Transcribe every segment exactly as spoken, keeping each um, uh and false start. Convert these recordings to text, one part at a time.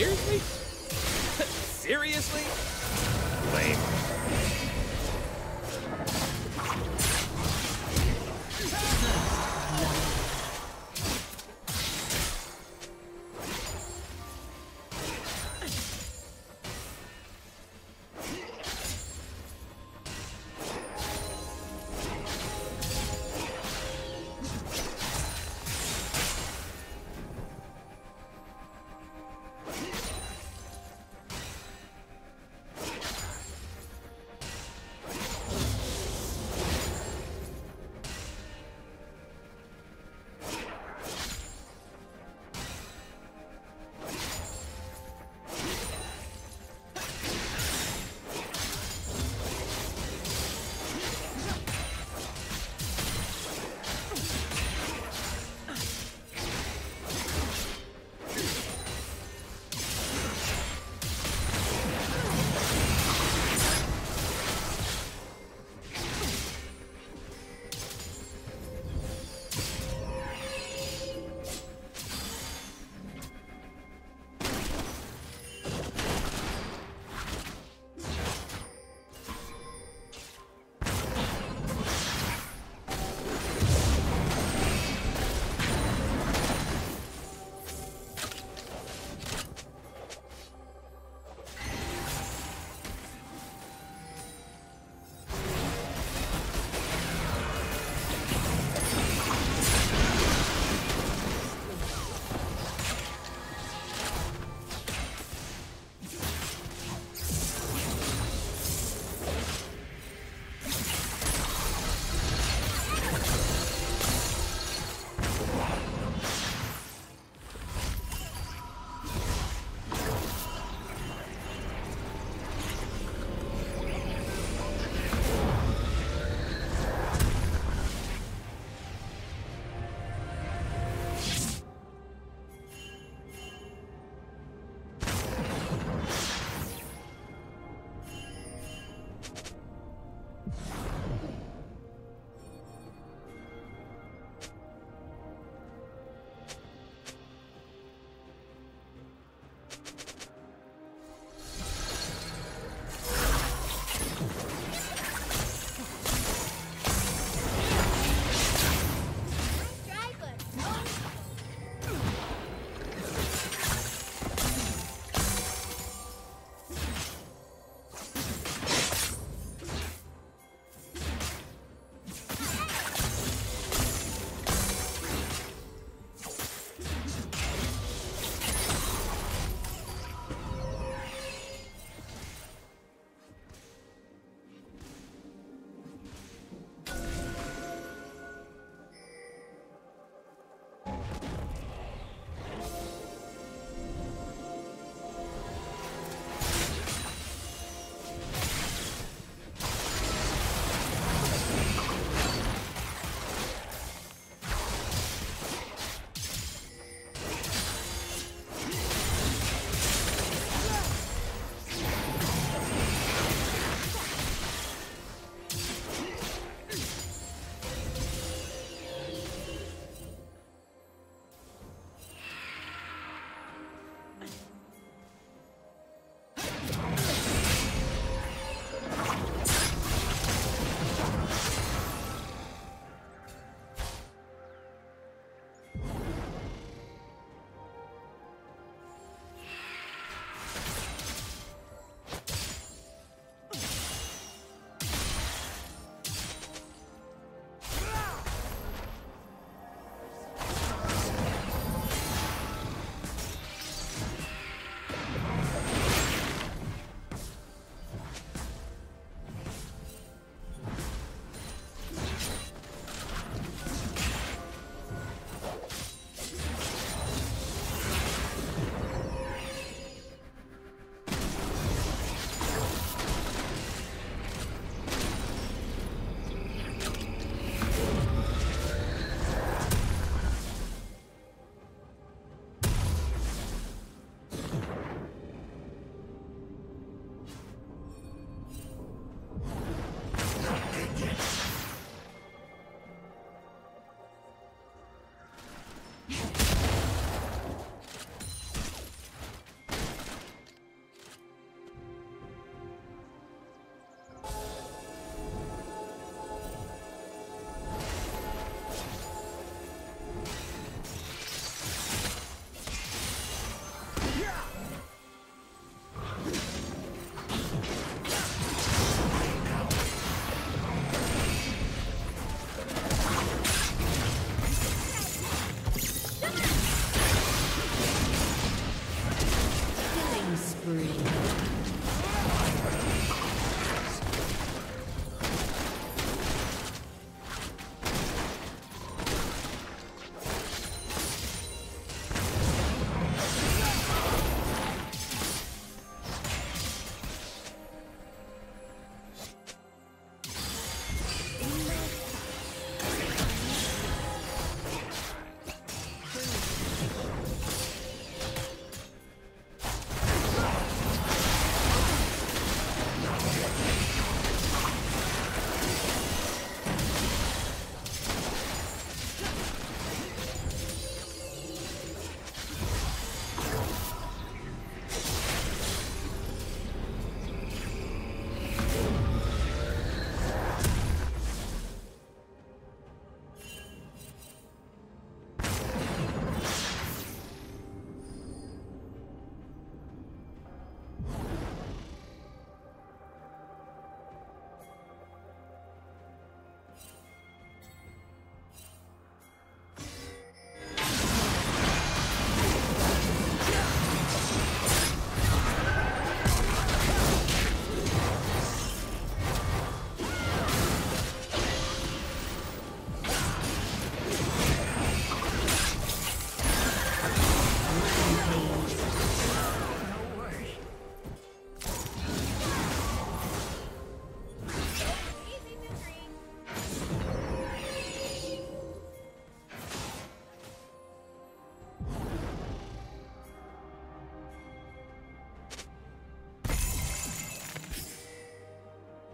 Seriously? Seriously? Lame.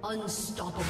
Unstoppable.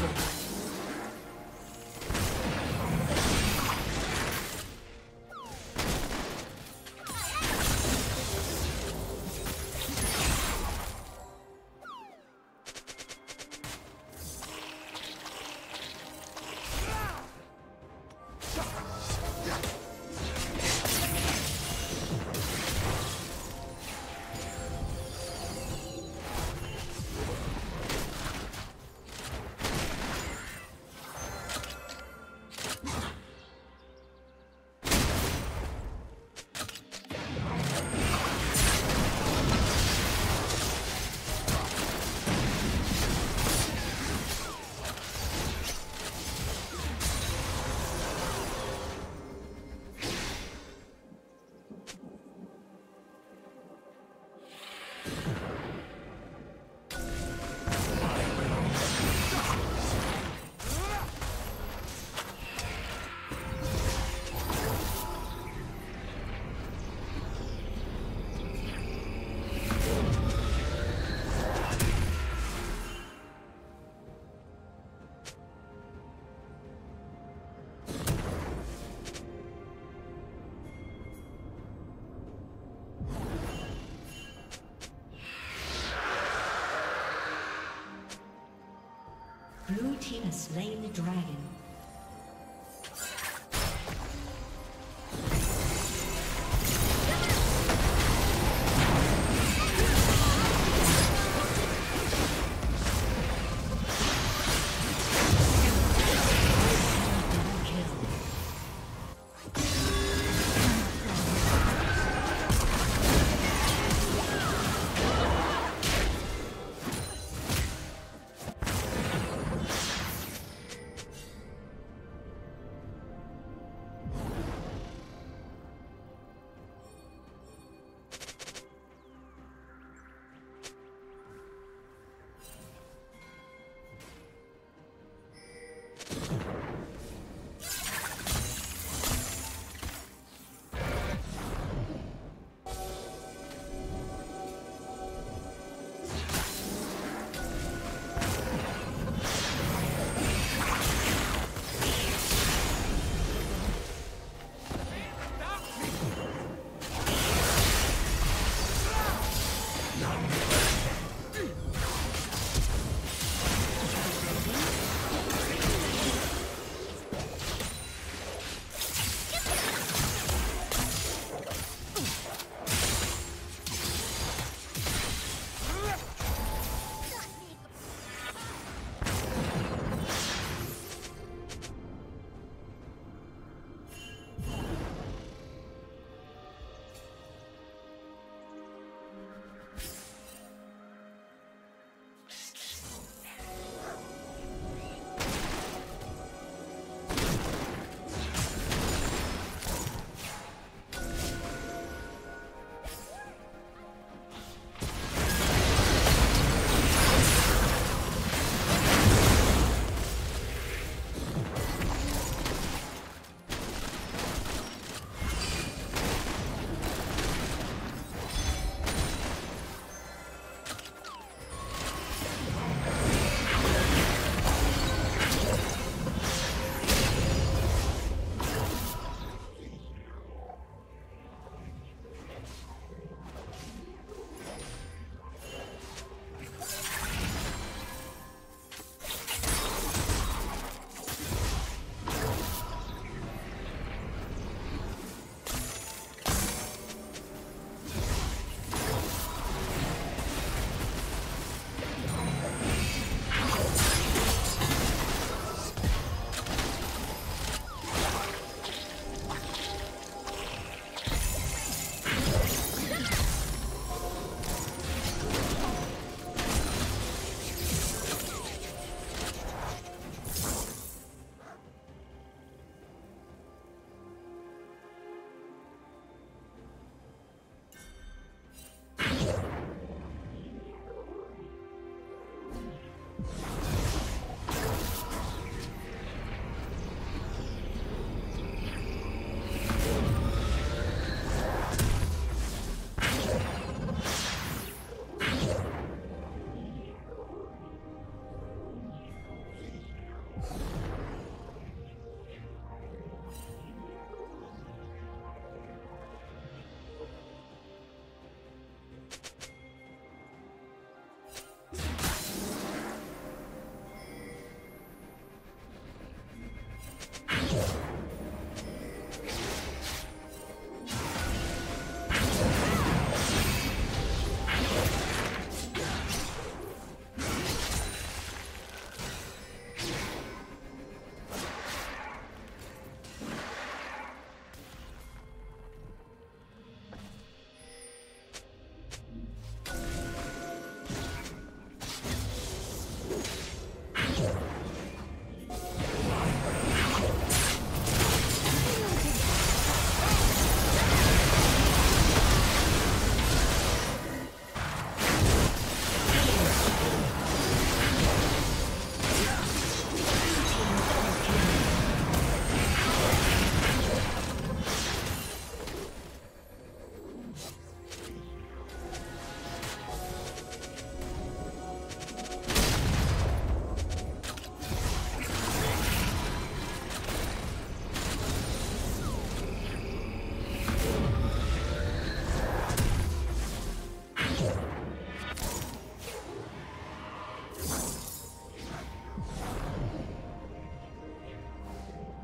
Blue team has slain the dragon.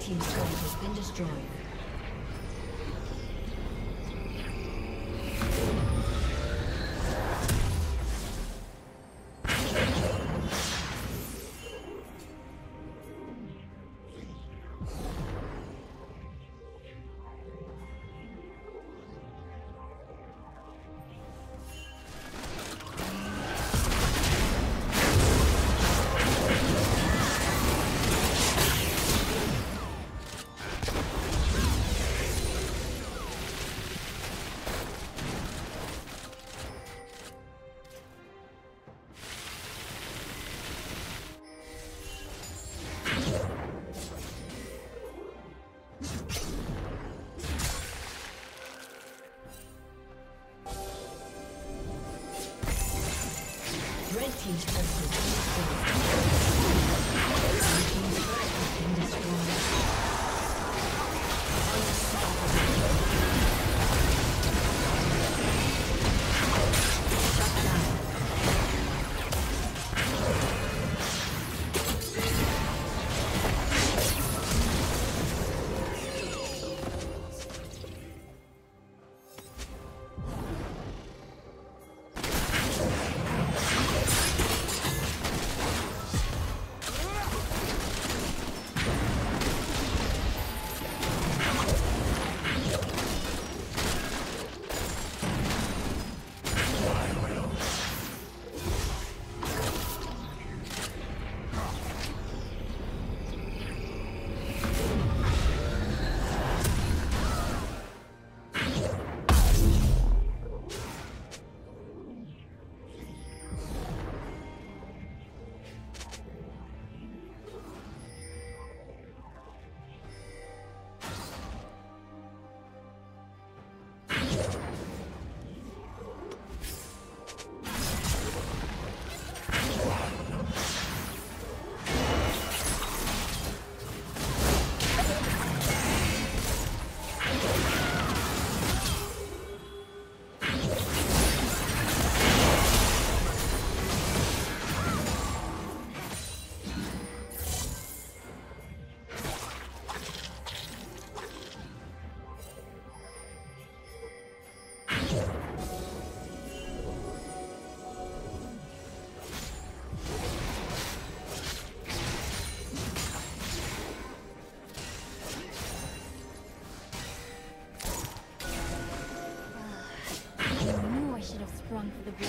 Team's turret has been destroyed. Team's turret has been destroyed. Shut down. For the blue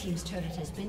team's turret has been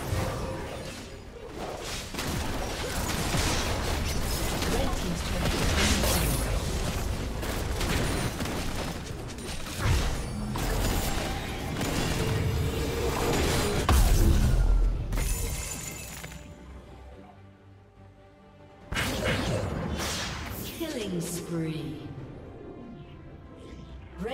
Red team's turret has been destroyed.